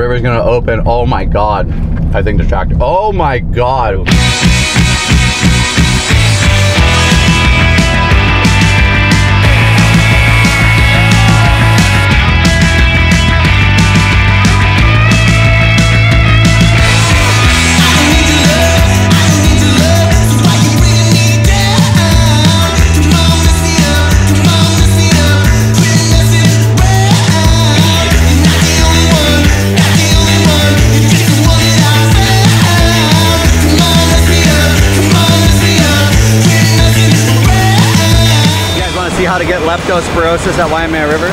river's gonna open. Oh my God. I think the tractor. Oh my God. How to get leptospirosis at Waimea River.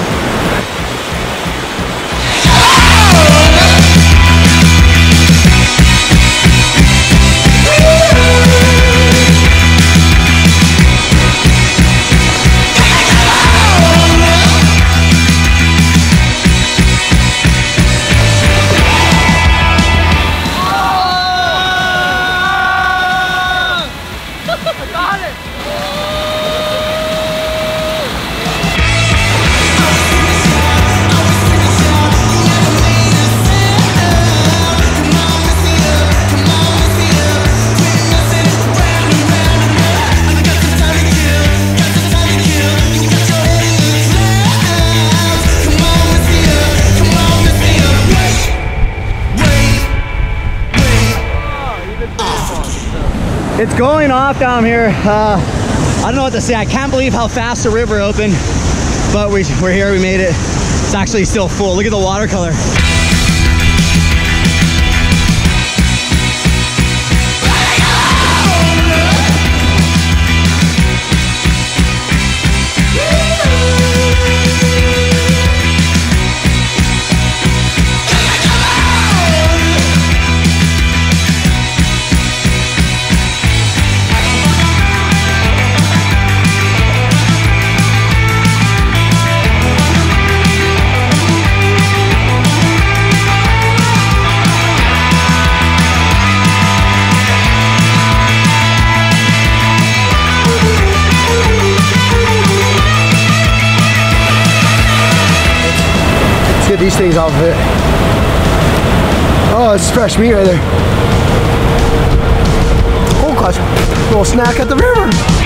I got it! It's going off down here. I don't know what to say. I can't believe how fast the river opened, but we're here, we made it. It's actually still full. Look at the watercolor. Get these things off of it. Oh, it's fresh meat right there. Oh gosh, little snack at the river.